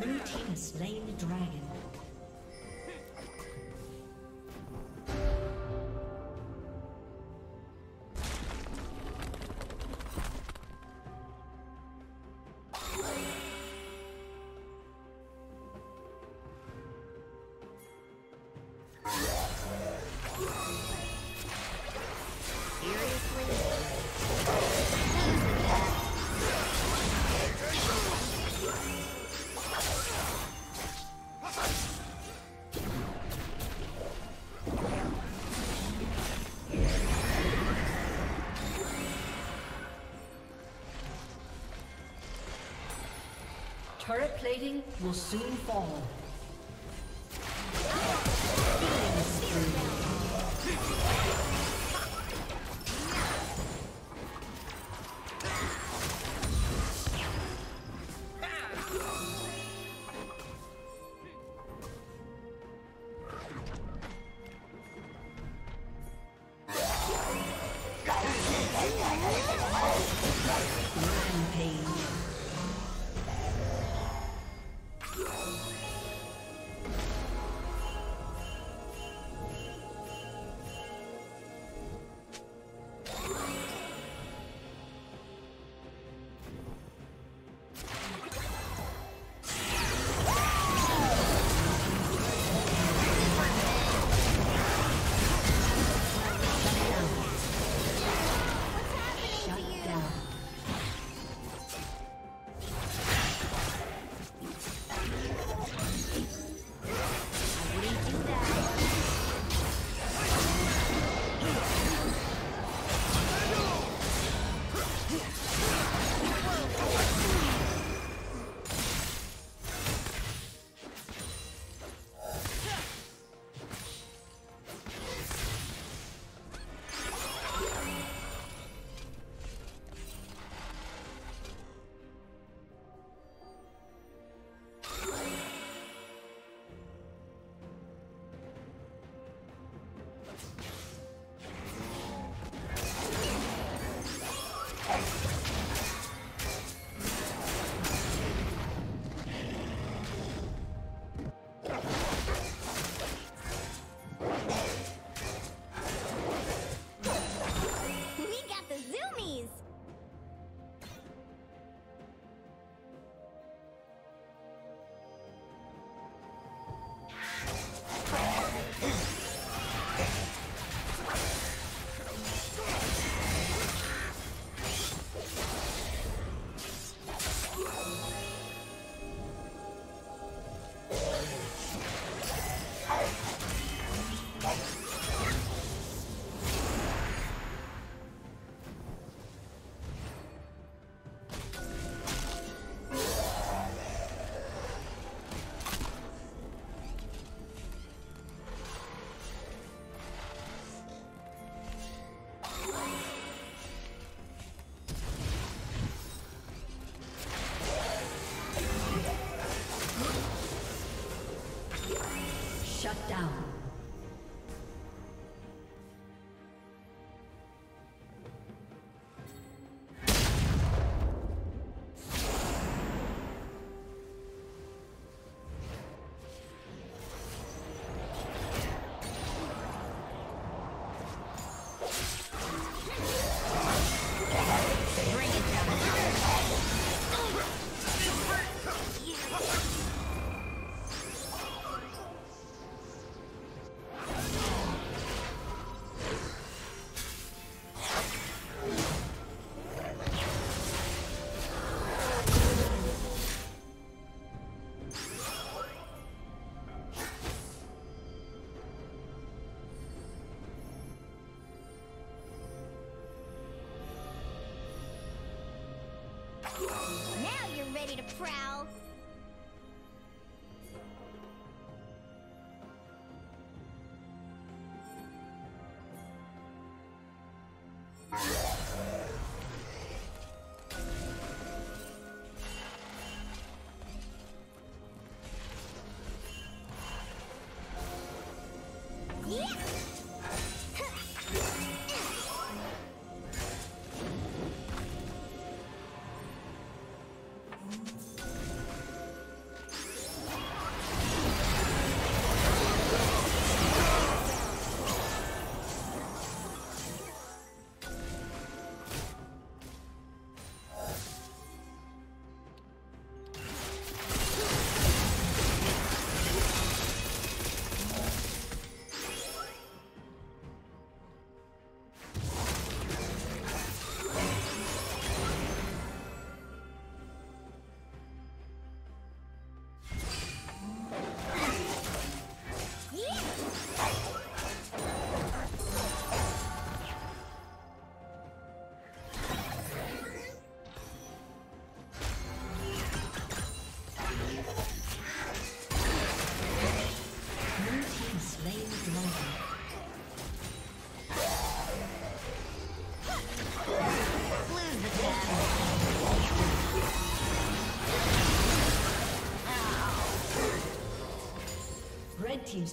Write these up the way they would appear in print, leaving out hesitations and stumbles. Blue team has slain the dragon. Turret plating will soon fall. Shut down. Now you're ready to prowl. Red team's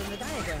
than the diagram.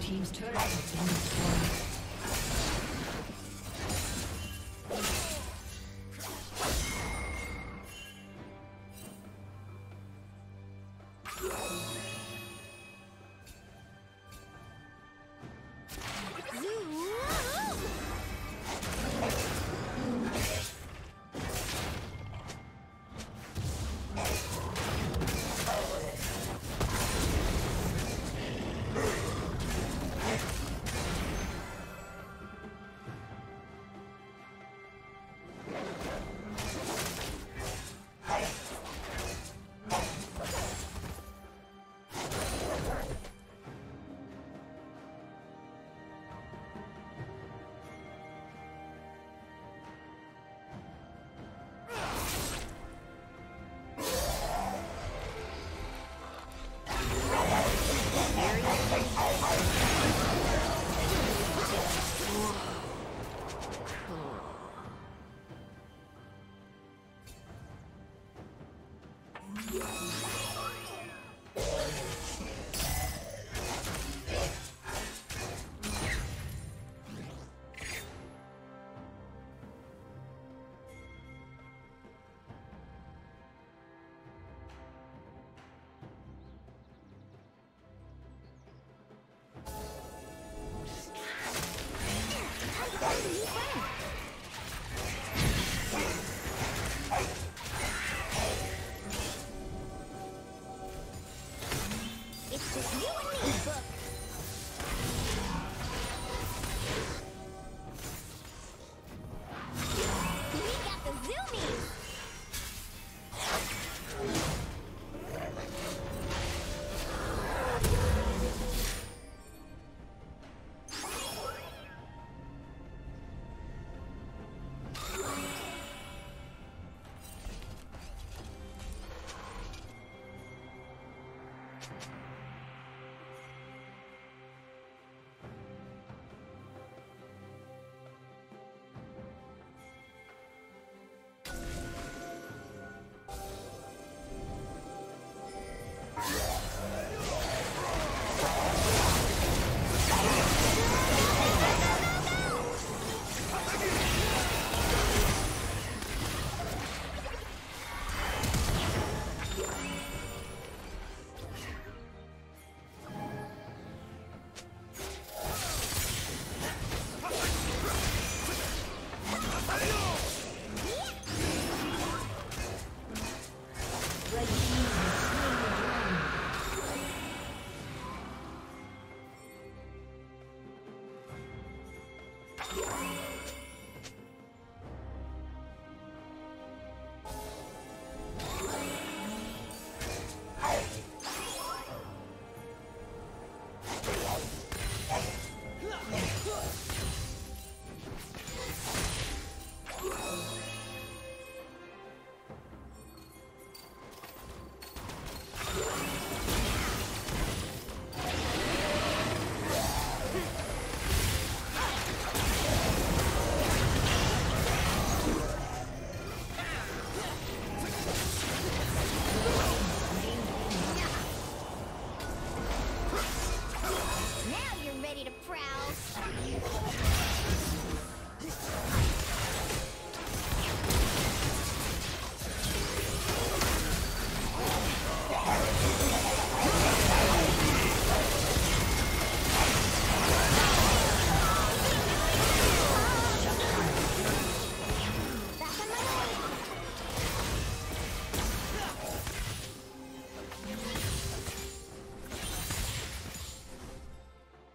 Team's turret has been destroyed.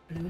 Blue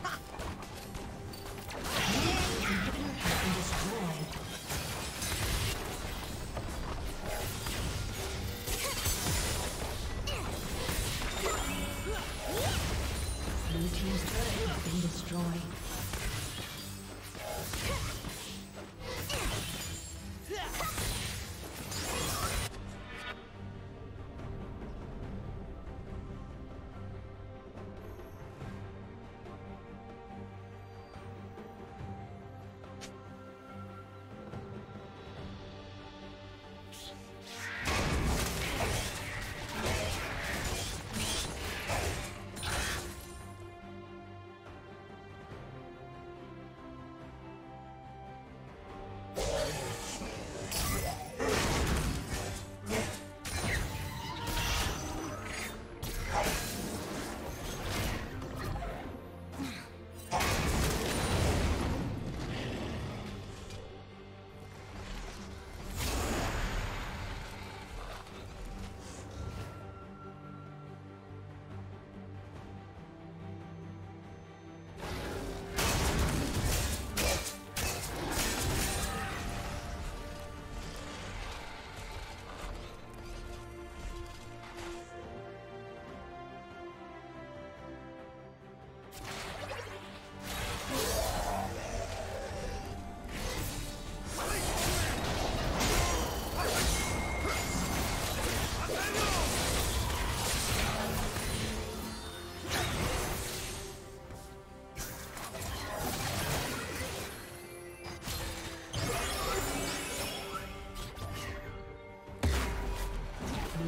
Inhibitor has been destroyed. Blue team's turret has been destroyed.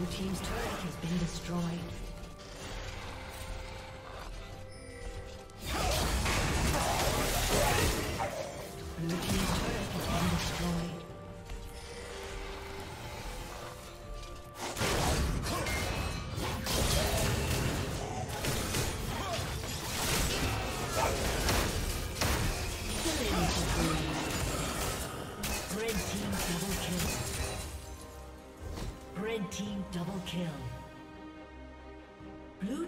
Team's turret has been destroyed. Destroyed. Blue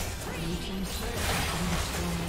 team's turret has been destroyed.